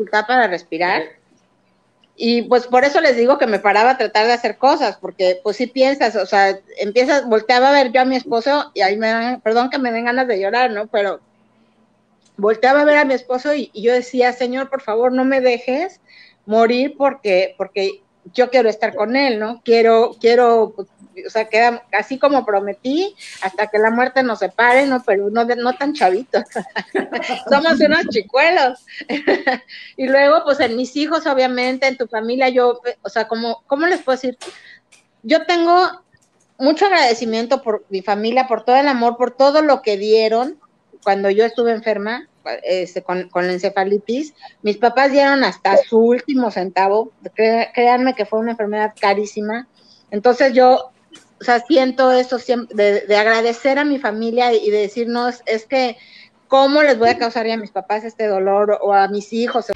dificultad para respirar. Y pues por eso les digo que me paraba a tratar de hacer cosas, porque pues sí piensas, o sea, empiezas, volteaba a ver yo a mi esposo y ahí me dan, perdón que me den ganas de llorar, ¿no? Pero volteaba a ver a mi esposo y yo decía, Señor, por favor, no me dejes morir porque yo quiero estar con él, ¿no? Quiero, pues, o sea, queda así como prometí, hasta que la muerte nos separe, ¿no? Pero no tan chavitos. Somos unos chicuelos. Y luego, pues, en mis hijos, obviamente, en tu familia, yo, o sea, ¿cómo les puedo decir? Yo tengo mucho agradecimiento por mi familia, por todo el amor, por todo lo que dieron cuando yo estuve enferma, con la encefalitis. Mis papás dieron hasta su último centavo. Créanme que fue una enfermedad carísima. Entonces yo, o sea, siento eso siempre, de agradecer a mi familia y de decirnos, es que, ¿cómo les voy a causar ya a mis papás este dolor o a mis hijos?